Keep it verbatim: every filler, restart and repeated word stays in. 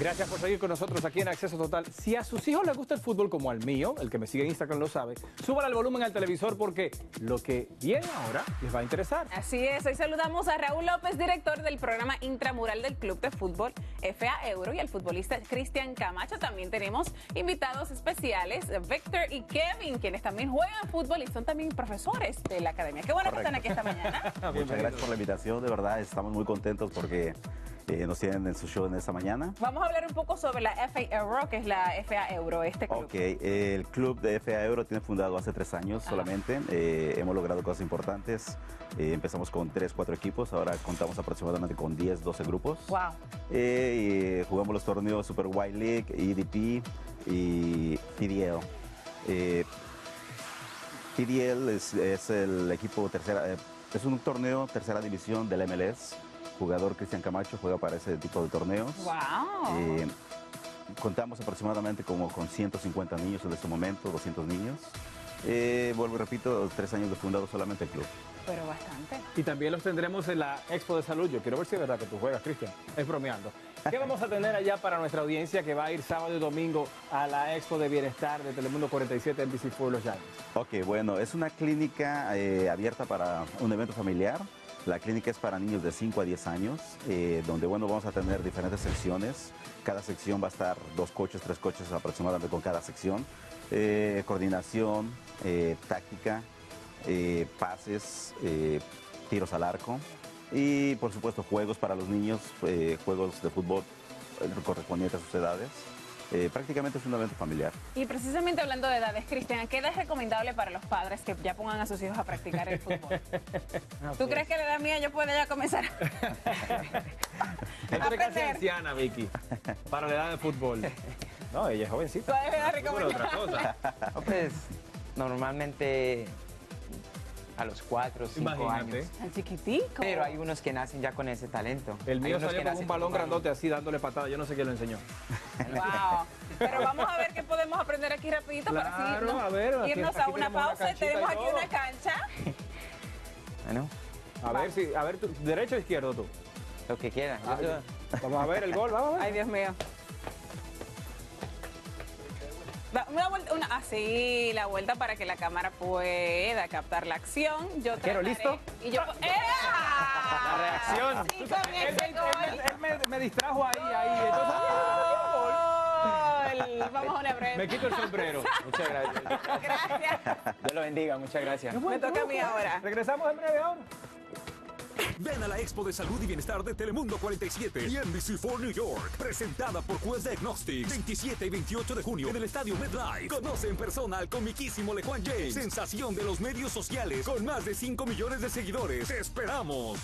Gracias por seguir con nosotros aquí en Acceso Total. Si a sus hijos les gusta el fútbol como al mío, el que me sigue en Instagram lo sabe, súbale el volumen al televisor porque lo que viene ahora les va a interesar. Así es, hoy saludamos a Raúl López, director del programa intramural del Club de Fútbol F A Euro, y al futbolista Cristian Camacho. También tenemos invitados especiales, Víctor y Kevin, quienes también juegan fútbol y son también profesores de la academia. Qué bueno Correcto. que están aquí esta mañana. Muchas gracias por la invitación, de verdad, estamos muy contentos porque Eh, nos tienen en su show en esta mañana. Vamos a hablar un poco sobre la F A Euro, que es la F A Euro, este club. Ok, eh, el club de F A Euro tiene fundado hace tres años Ajá. solamente. Eh, hemos logrado cosas importantes. Eh, empezamos con tres, cuatro equipos. Ahora contamos aproximadamente con diez, doce grupos. Wow. Eh, y jugamos los torneos Super Wild League, E D P y P D L. Eh, P D L es, es el equipo tercera... Eh, es un torneo tercera división del M L S. Jugador Cristian Camacho juega para ese tipo de torneos. Wow. Eh, contamos aproximadamente como con ciento cincuenta niños en este momento, doscientos niños. Eh, vuelvo y repito, tres años de fundado solamente el club. Pero bastante. Y también los tendremos en la Expo de Salud. Yo quiero ver si es verdad que tú juegas, Cristian. Es bromeando. ¿Qué vamos a tener allá para nuestra audiencia que va a ir sábado y domingo a la Expo de Bienestar de Telemundo cuarenta y siete en N B C Pueblos? Ok, bueno, es una clínica eh, abierta para un evento familiar. La clínica es para niños de cinco a diez años, eh, donde bueno, vamos a tener diferentes secciones. Cada sección va a estar dos coches, tres coches aproximadamente con cada sección. Eh, coordinación, eh, táctica, eh, pases, eh, tiros al arco y por supuesto juegos para los niños, eh, juegos de fútbol correspondientes a sus edades. Eh, prácticamente es un evento familiar. Y precisamente hablando de edades, Cristian, ¿qué edad es recomendable para los padres que ya pongan a sus hijos a practicar el fútbol? No, ¿Tú pues. crees que la edad mía yo puedo ya comenzar a aprender? Anciana, Vicky, para la edad de fútbol. No, ella es jovencita. ¿Cuál es la edad recomendable? Pues, normalmente a los cuatro o cinco años. Tan chiquitico. Pero hay unos que nacen ya con ese talento. El mío salió con un balón grandote así dándole patada. Yo no sé quién lo enseñó. Wow. Pero vamos a ver qué podemos aprender aquí rapidito claro, para seguirnos, a ver, aquí, irnos aquí a una pausa. Tenemos aquí una cancha. Bueno. A ver, si, a ver tú, derecho o izquierdo tú. Lo que quieras. Ah, vamos a ver el gol, vamos a ver. Ay, Dios mío. Una vuelta, una, así, la vuelta para que la cámara pueda captar la acción. Yo trataré, ¿listo? Y yo... ¡Ea! La reacción. Sí, con él, ese él, gol. Él, él me, me distrajo ahí, ahí. Entonces, ¡gol! Vamos a una breve. Me quito el sombrero. Muchas gracias. Gracias. Dios lo bendiga, muchas gracias. No, bueno, me toca no, a mí ahora. Regresamos en breve ahora. Ven a la Expo de Salud y Bienestar de Telemundo cuarenta y siete y N B C cuatro New York, presentada por Quest Diagnostics, veintisiete y veintiocho de junio en el Estadio MetLife. Conoce en persona al comiquísimo LeJuan James, sensación de los medios sociales, con más de cinco millones de seguidores. ¡Te esperamos!